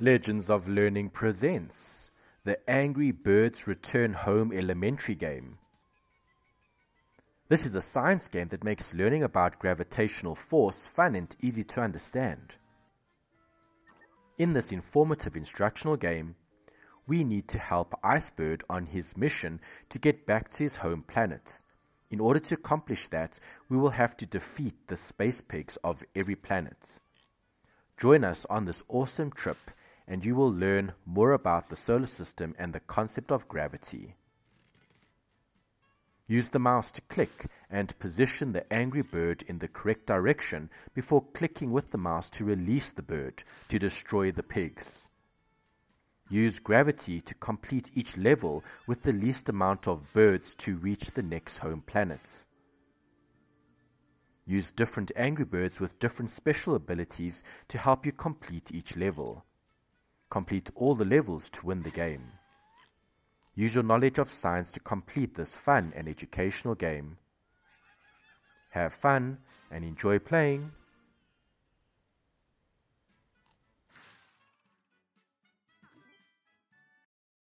Legends of Learning presents the Angry Birds Return Home Elementary game. This is a science game that makes learning about gravitational force fun and easy to understand. In this informative instructional game, we need to help Icebird on his mission to get back to his home planet. In order to accomplish that, we will have to defeat the space pigs of every planet. Join us on this awesome trip and you will learn more about the solar system and the concept of gravity. Use the mouse to click and position the angry bird in the correct direction before clicking with the mouse to release the bird to destroy the pigs. Use gravity to complete each level with the least amount of birds to reach the next home planet. Use different angry birds with different special abilities to help you complete each level. Complete all the levels to win the game. Use your knowledge of science to complete this fun and educational game. Have fun and enjoy playing.